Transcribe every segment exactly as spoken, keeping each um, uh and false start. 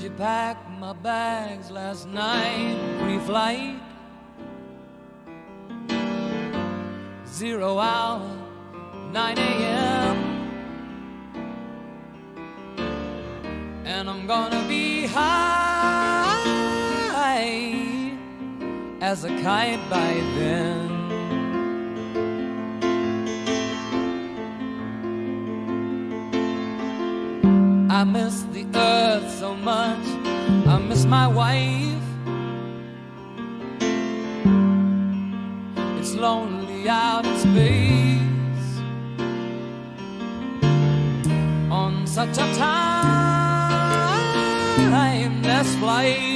She packed my bags last night, pre-flight. Zero hour, nine a m And I'm gonna be high as a kite by then. I miss the earth so much, I miss my wife. It's lonely out in space on such a timeless flight.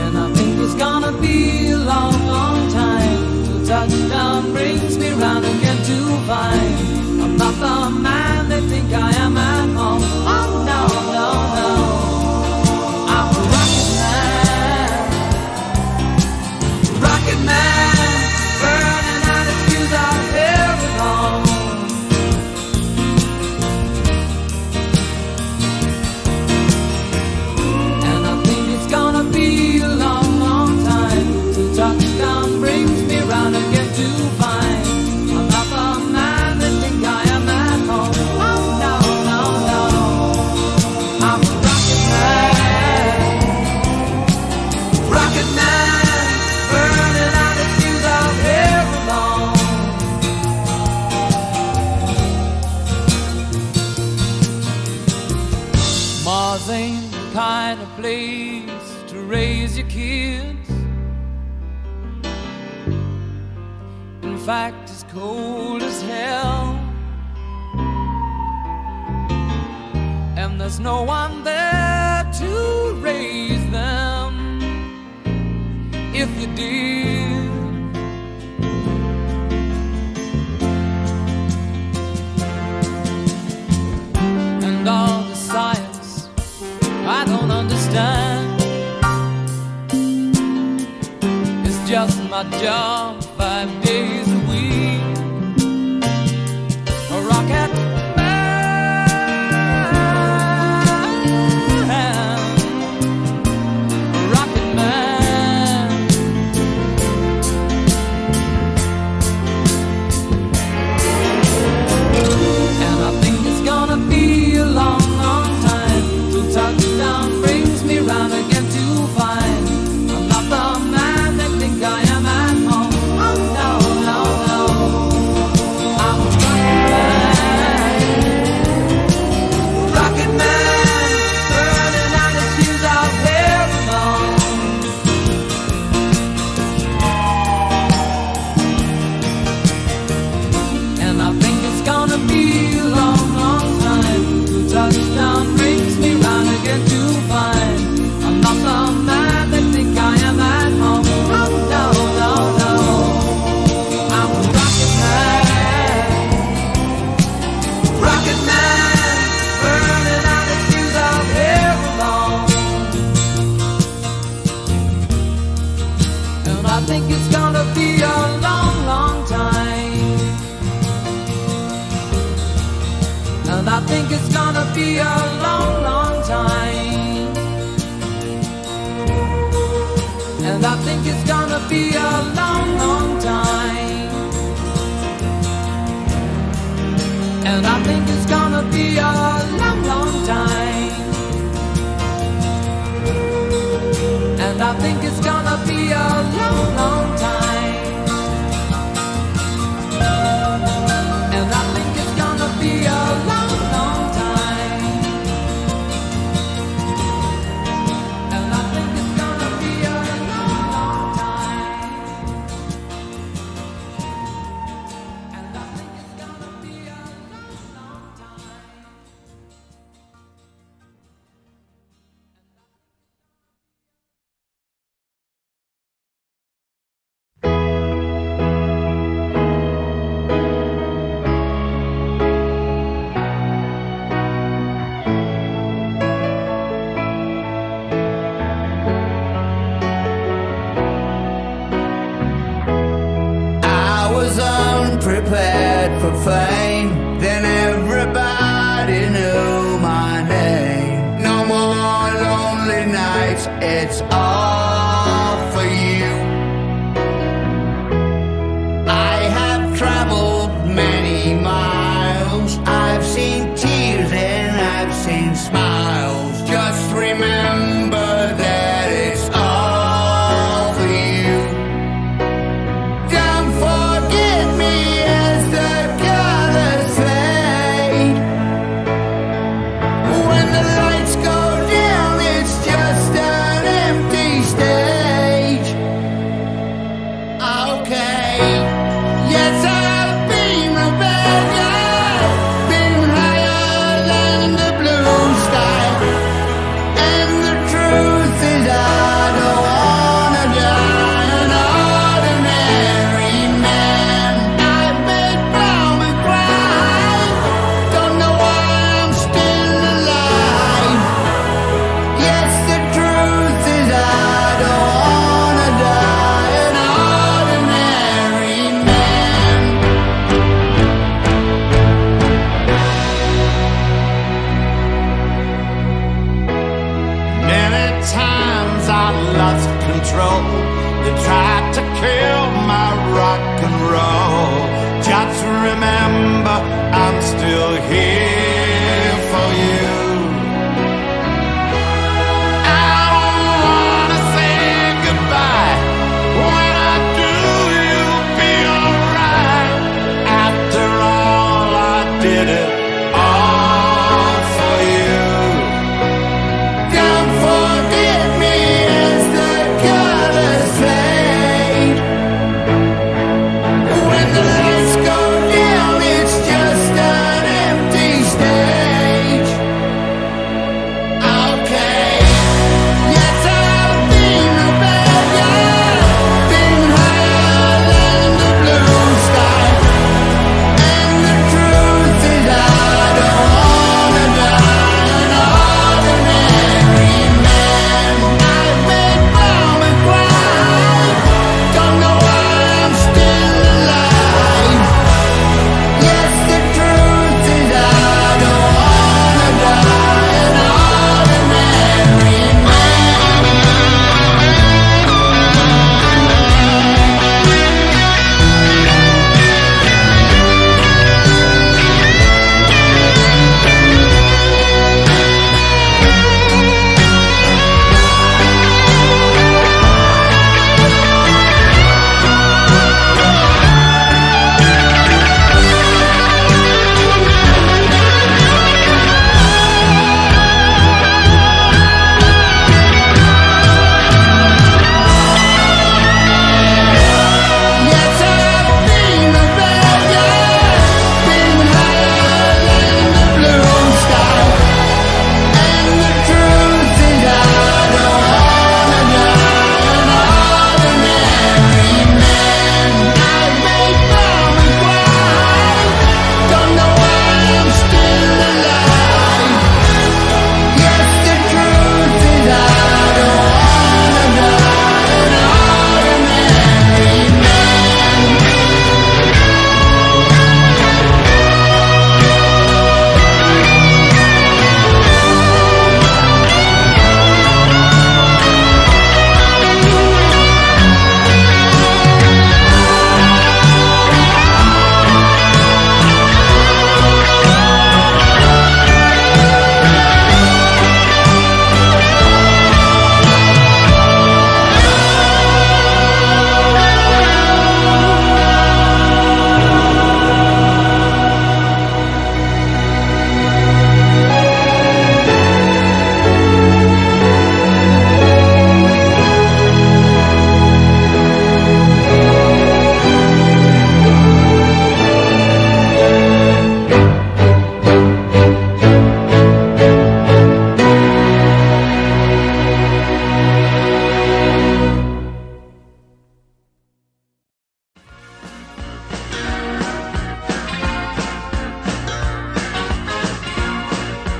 And I think it's gonna be a long, long time till touchdown brings me round again to find I'm not the man they think I am at home. Oh no, no, no, I'm a rocket man, rocket man, burning out his fuse out here at home. And I think it's gonna be a long, touchdown brings me round again to find I'm not the man that think I am at home. Oh no, no, no, I'm a rocket man, rocket man, burning out the fuse out here alone. Mars ain't the kind of place to raise your kids. In fact, it's cold as hell, and there's no one there to raise them if you did. And all the science I don't understand, it's just my job five days a week. A rocket man, a rocket man. And I think it's gonna be a long, long time till touchdown brings me round again to find I'm not the man they think I am at home. okay. Yes, I'll be my best life, been higher than the blue sky. And the truth is I don't wanna die an ordinary man. I've been brown with pride, don't know why I'm still alive. Yes, the truth is I don't wanna die an ordinary man. Many times I lost control, they tried to kill my rock and roll. Just remember I'm still here for you. I don't wanna say goodbye. When I do, you'll be alright. After all, I did it all for you. Come forget me as the colors fade. When the lights go down, it's just an empty stage. Okay. Yes, I've been a bad guy, been higher than the blue sky. And the truth is I don't wanna die an ordinary man. I've been brown and white, don't know why I'm still alive. Yes, the truth is I don't wanna die an ordinary man. Yes, I've been a bad guy, been higher than the blue sky. And the truth is I don't wanna die an ordinary man. I've made brown and white,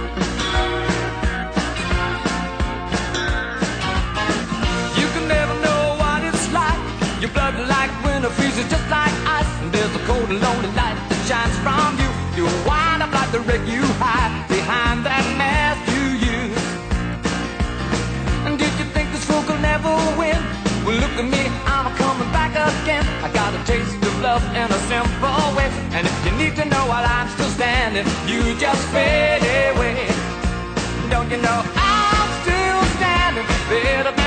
don't know why I'm still alive. Yes, the truth is I don't wanna die an ordinary man. You can never know what it's like. Your blood like winter freezes just like ice. And there's a cold and lonely light that shines from you. You wind up like the wreck you hide behind that mask you use. And did you think this fool could never win? Well, look at me, I'm coming back again. I got a taste of love in a simple way. And if you need to know while I'm still standing, you just fade away. Don't you know I'm still standing? Better